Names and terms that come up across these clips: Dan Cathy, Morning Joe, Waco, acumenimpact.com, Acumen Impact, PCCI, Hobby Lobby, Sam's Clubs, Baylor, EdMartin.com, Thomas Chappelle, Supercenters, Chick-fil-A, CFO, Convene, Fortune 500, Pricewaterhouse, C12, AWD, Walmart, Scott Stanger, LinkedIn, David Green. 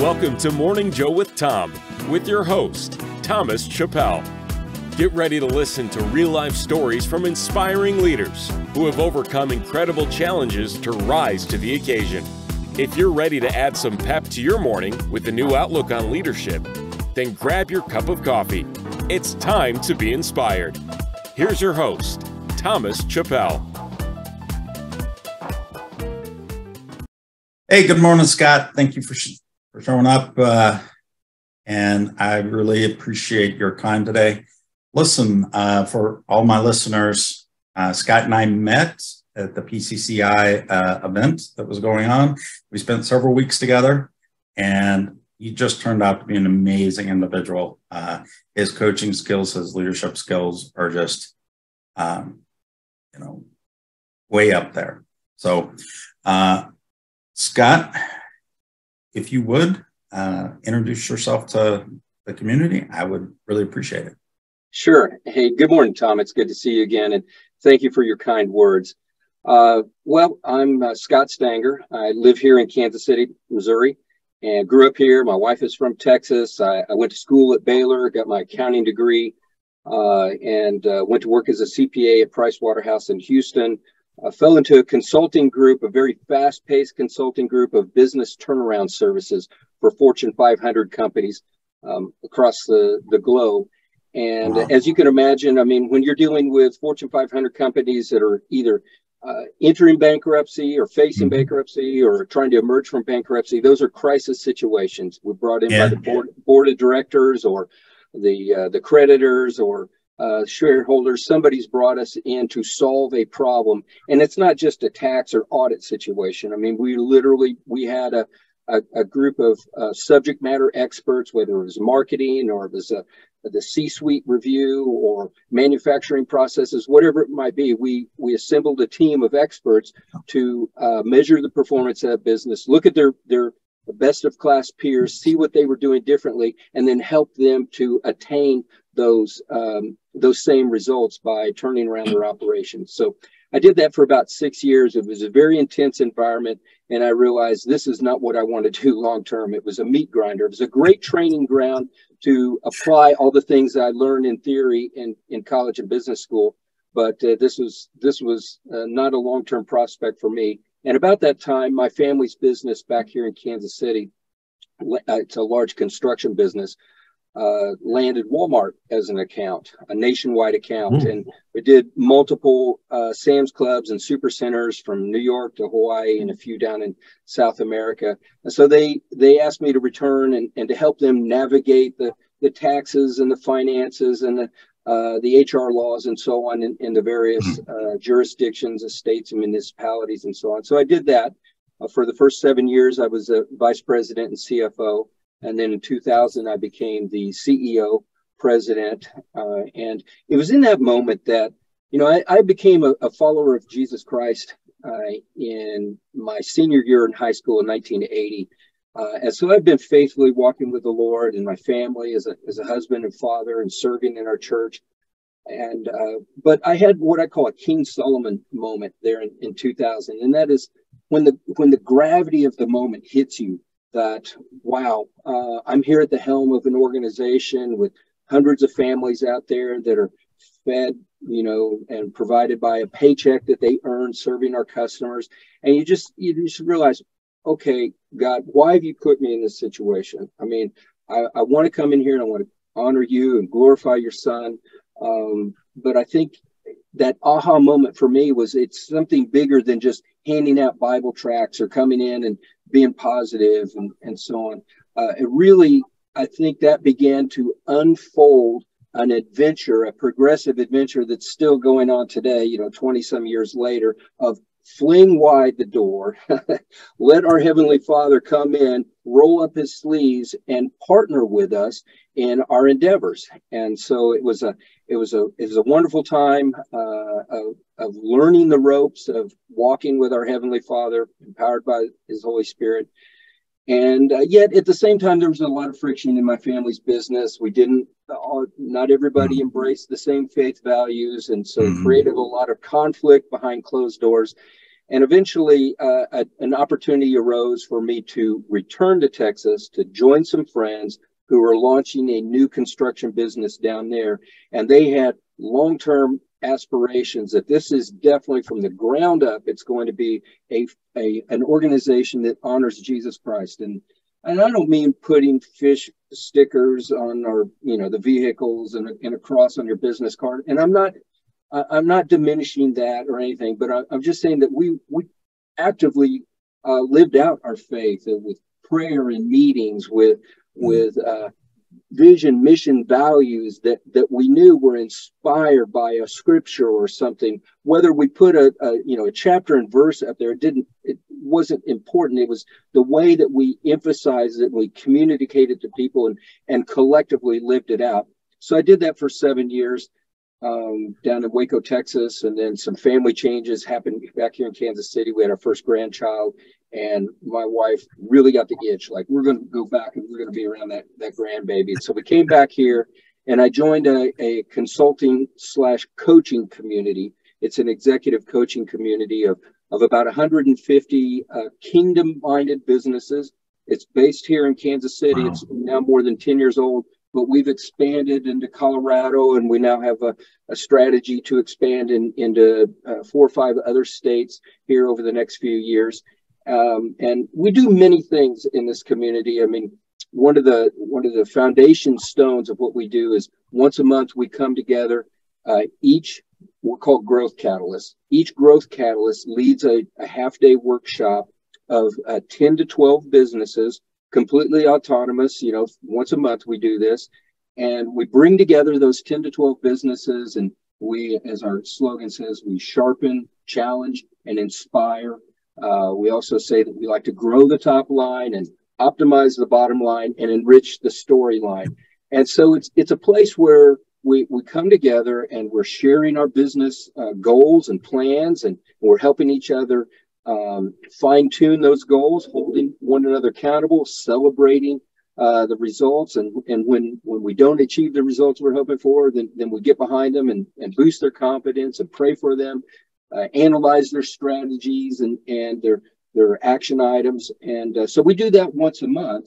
Welcome to Morning Joe with Tom, with your host, Thomas Chappelle. Get ready to listen to real-life stories from inspiring leaders who have overcome incredible challenges to rise to the occasion. If you're ready to add some pep to your morning with a new outlook on leadership, then grab your cup of coffee. It's time to be inspired. Here's your host, Thomas Chappelle. Hey, good morning, Scott. Thank you for showing up, and I really appreciate your time today. Listen, for all my listeners, Scott and I met at the PCCI event that was going on. We spent several weeks together, and he just turned out to be an amazing individual. His coaching skills, his leadership skills are just, way up there. So, Scott, if you would introduce yourself to the community, I would really appreciate it. Sure. Hey, good morning, Tom. It's good to see you again, and thank you for your kind words. I'm Scott Stanger. I live here in Kansas City, Missouri, and grew up here. My wife is from Texas. I went to school at Baylor, got my accounting degree, and went to work as a CPA at Pricewaterhouse in Houston. I fell into a consulting group, a very fast-paced consulting group of business turnaround services for Fortune 500 companies across the globe. And wow. As you can imagine, I mean, when you're dealing with Fortune 500 companies that are either entering bankruptcy or facing bankruptcy or trying to emerge from bankruptcy, those are crisis situations. We're brought in by the board of directors or the creditors or shareholders. Somebody's brought us in to solve a problem, and it's not just a tax or audit situation. I mean, we had a group of subject matter experts, whether it was marketing or it was the C-suite review or manufacturing processes, whatever it might be. We assembled a team of experts to measure the performance of that business, look at their best of class peers, see what they were doing differently, and then help them to attain those same results by turning around their operations. So I did that for about 6 years. It was a very intense environment, and I realized this is not what I want to do long term. It was a meat grinder. It was a great training ground to apply all the things I learned in theory in college and business school, but this was not a long term prospect for me. And about that time, my family's business back here in Kansas City, it's a large construction business, landed Walmart as an account, a nationwide account. And we did multiple Sam's Clubs and Supercenters from New York to Hawaii and a few down in South America. And so they asked me to return and to help them navigate the taxes and the finances and the HR laws and so on in the various jurisdictions of states and municipalities and so on. So I did that for the first 7 years. I was a vice president and CFO. And then in 2000, I became the CEO, president. And it was in that moment that, I became a follower of Jesus Christ in my senior year in high school in 1980. And so I've been faithfully walking with the Lord and my family as a husband and father and serving in our church. And but I had what I call a King Solomon moment there in 2000. And that is when the gravity of the moment hits you, that, wow, I'm here at the helm of an organization with hundreds of families out there that are fed, and provided by a paycheck that they earn serving our customers. And you just realize, okay, God, why have you put me in this situation? I mean, I want to come in here and I want to honor you and glorify your son. But I think that aha moment for me was it's something bigger than just handing out Bible tracts or coming in and being positive and so on. It really, I think that began to unfold an adventure, a progressive adventure that's still going on today, 20 some years later, of fling wide the door, let our Heavenly Father come in, roll up his sleeves and partner with us in our endeavors. And so it was a wonderful time of learning the ropes, of walking with our Heavenly Father, empowered by his Holy Spirit. And yet at the same time, there was a lot of friction in my family's business. Not everybody embraced the same faith values. And so it created a lot of conflict behind closed doors. And eventually an opportunity arose for me to return to Texas to join some friends who were launching a new construction business down there. And they had long-term aspirations that this is definitely from the ground up. It's going to be an organization that honors Jesus Christ. And I don't mean putting fish stickers on our, you know, the vehicles and a cross on your business card. And I'm not diminishing that or anything, but I'm just saying that we actively lived out our faith with prayer and meetings, with vision, mission, values that we knew were inspired by a scripture or something. Whether we put a chapter and verse up there, it wasn't important. It was the way that we emphasized it, we communicated to people, and collectively lived it out. So I did that for 7 years down in Waco, Texas, and then some family changes happened back here in Kansas City. We had our first grandchild, and my wife really got the itch, like, we're going to go back and we're going to be around that grandbaby. And so we came back here, and I joined a consulting / coaching community. It's an executive coaching community of about 150 kingdom-minded businesses. It's based here in Kansas City. Wow. It's now more than 10 years old, but we've expanded into Colorado, and we now have a strategy to expand into 4 or 5 other states here over the next few years. And we do many things in this community. I mean, one of the foundation stones of what we do is once a month we come together. We're called growth catalysts. Each growth catalyst leads a half-day workshop of 10 to 12 businesses, completely autonomous. You know, once a month we do this, and we bring together those 10 to 12 businesses, and we, as our slogan says, we sharpen, challenge, and inspire. We also say that we like to grow the top line and optimize the bottom line and enrich the storyline. And so it's a place where we come together and we're sharing our business goals and plans, and we're helping each other fine-tune those goals, holding one another accountable, celebrating the results. And when we don't achieve the results we're hoping for, then we get behind them and boost their confidence and pray for them. Analyze their strategies and their action items. And so we do that once a month.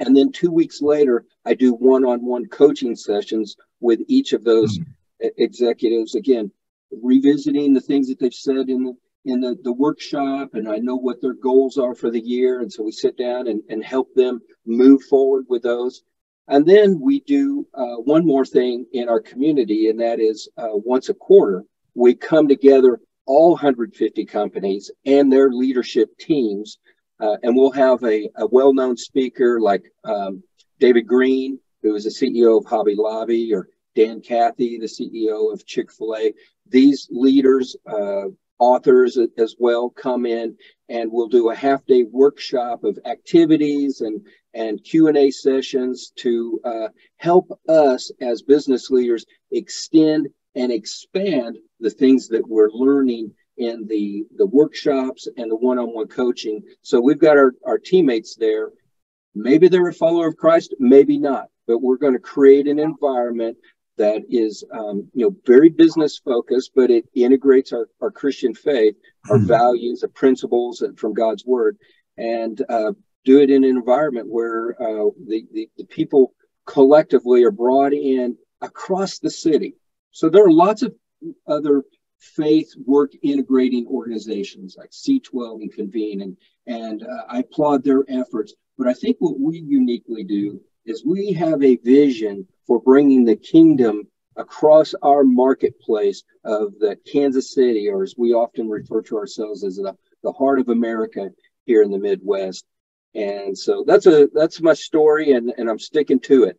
And then 2 weeks later, I do one-on-one coaching sessions with each of those executives. Again, revisiting the things that they've said in the workshop, and I know what their goals are for the year. And so we sit down and help them move forward with those. And then we do one more thing in our community, and that is once a quarter, we come together, all 150 companies and their leadership teams, and we'll have a well-known speaker like David Green, who is the CEO of Hobby Lobby, or Dan Cathy, the CEO of Chick-fil-A. These leaders, authors as well, come in, and we'll do a half-day workshop of activities and Q&A sessions to help us as business leaders extend and expand the things that we're learning in the workshops and the one-on-one coaching. So we've got our teammates there. Maybe they're a follower of Christ, maybe not, but we're going to create an environment that is very business focused, but it integrates our Christian faith, our values, the principles from God's word, and do it in an environment where the people collectively are brought in across the city. So there are lots of other faith work integrating organizations like C12 and Convene, and I applaud their efforts. But I think what we uniquely do is we have a vision for bringing the kingdom across our marketplace of the Kansas City, or as we often refer to ourselves as the heart of America here in the Midwest. And so that's my story, and I'm sticking to it.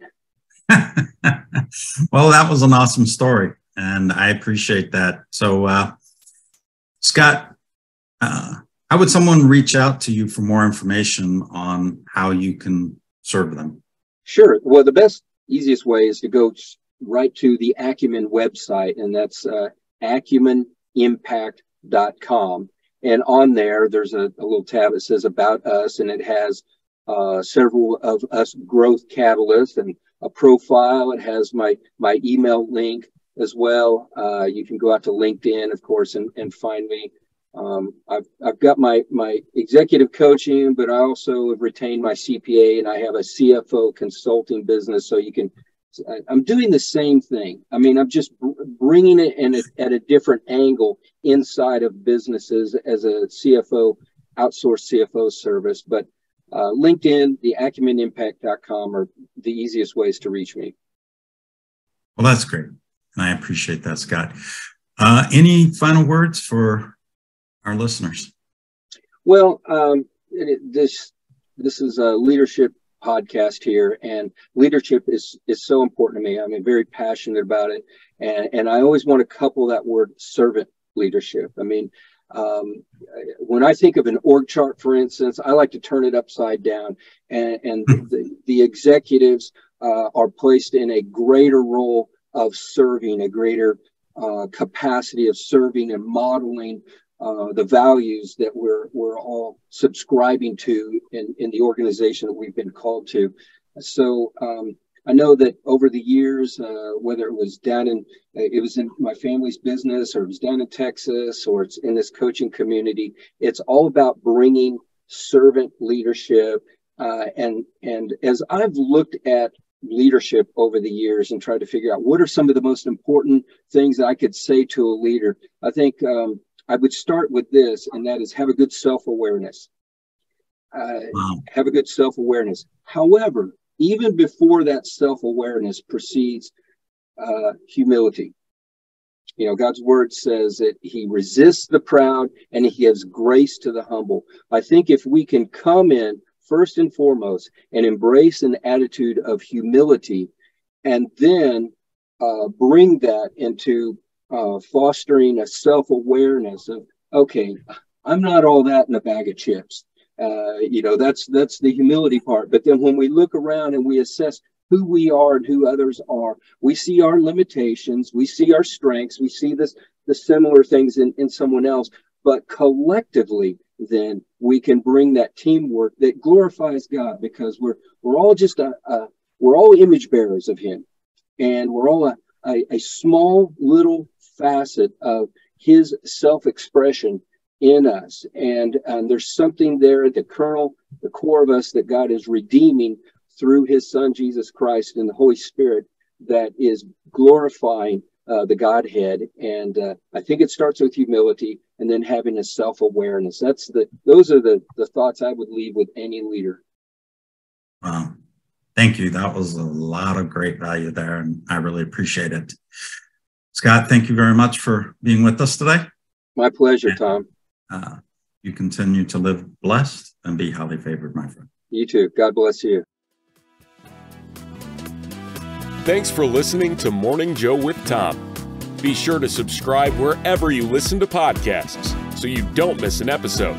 Well, that was an awesome story, and I appreciate that. So, Scott, how would someone reach out to you for more information on how you can serve them? Sure. Well, the easiest way is to go right to the Acumen website, and that's acumenimpact.com. And on there, there's a little tab that says About Us, and it has several of us growth catalysts and a profile. It has my email link as well. You can go out to LinkedIn, of course, and find me. I've got my executive coaching, but I also have retained my CPA, and I have a CFO consulting business. So you can, I'm doing the same thing. I mean, I'm just bringing it in at a different angle inside of businesses as a CFO, outsourced CFO service. But LinkedIn, the acumenimpact.com are the easiest ways to reach me. Well, that's great. And I appreciate that, Scott. Any final words for our listeners? Well, this is a leadership podcast here, and leadership is so important to me. I'm very passionate about it. And I always want to couple that word servant leadership. I mean, when I think of an org chart, for instance, I like to turn it upside down, and the executives are placed in a greater role of serving, a greater capacity of serving and modeling the values that we're all subscribing to in the organization that we've been called to. So I know that over the years, whether it was in my family's business, or it was down in Texas, or it's in this coaching community, it's all about bringing servant leadership. And as I've looked at leadership over the years and tried to figure out what are some of the most important things that I could say to a leader, I think I would start with this, and that is have a good self-awareness. Have a good self-awareness. However, even before that self-awareness proceeds humility. You know, God's word says that he resists the proud and he gives grace to the humble. I think if we can come in first and foremost and embrace an attitude of humility, and then bring that into fostering a self-awareness of, okay, I'm not all that in a bag of chips. You know, that's the humility part. But then when we look around and we assess who we are and who others are, we see our limitations, we see our strengths, we see the similar things in someone else. But collectively, then we can bring that teamwork that glorifies God, because we're all just we're all image bearers of Him, and we're all a small little facet of His self-expression in us, and there's something there at the core of us that God is redeeming through His Son Jesus Christ and the Holy Spirit that is glorifying the Godhead. And I think it starts with humility and then having a self-awareness. Those are the thoughts I would leave with any leader. Wow, thank you. That was a lot of great value there, and I really appreciate it. Scott, thank you very much for being with us today. My pleasure, Tom. You continue to live blessed and be highly favored, my friend. You too. God bless you. Thanks for listening to Morning Joe with Tom. Be sure to subscribe wherever you listen to podcasts so you don't miss an episode.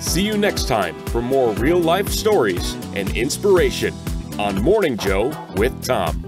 See you next time for more real-life stories and inspiration on Morning Joe with Tom.